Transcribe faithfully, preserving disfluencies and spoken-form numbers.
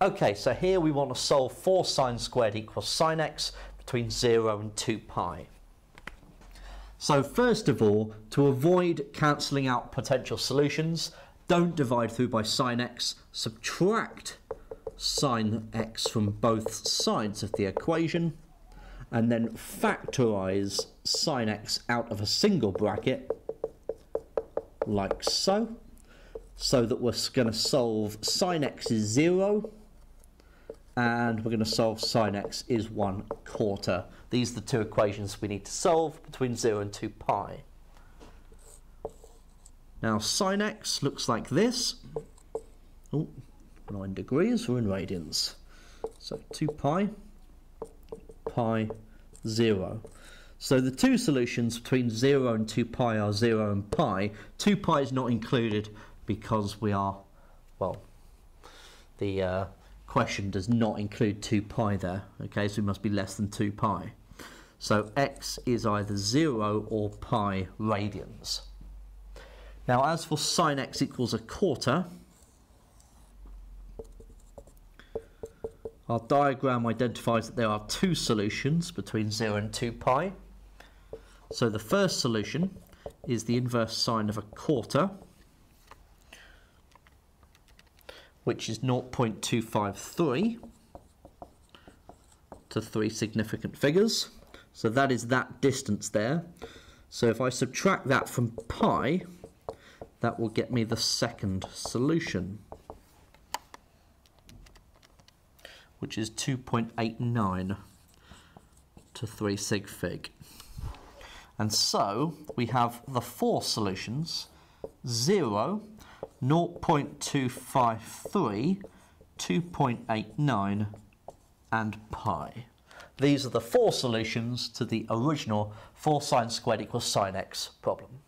Okay, so here we want to solve for sine squared equals sine x between zero and two pi. So first of all, to avoid cancelling out potential solutions, don't divide through by sine x, subtract sine x from both sides of the equation, and then factorise sine x out of a single bracket, like so, so that we're going to solve sine x is zero, and we're going to solve sine x is one quarter. These are the two equations we need to solve between zero and two pi. Now sine x looks like this. Oh, nine degrees, we're in radians. So two pi, pi, zero. So the two solutions between zero and two pi are zero and pi. two pi is not included because we are, well, the uh, question does not include two pi there. Okay, so we must be less than two pi. So x is either zero or pi radians. Now as for sine x equals a quarter, our diagram identifies that there are two solutions between zero and two pi. So the first solution is the inverse sine of a quarter, which is zero point two five three to three significant figures. So that is that distance there. So if I subtract that from pi, that will get me the second solution, which is two point eight nine to three sig fig. And so we have the four solutions: zero, zero point two five three, two point eight nine, and pi. These are the four solutions to the original for sine squared equals sine x problem.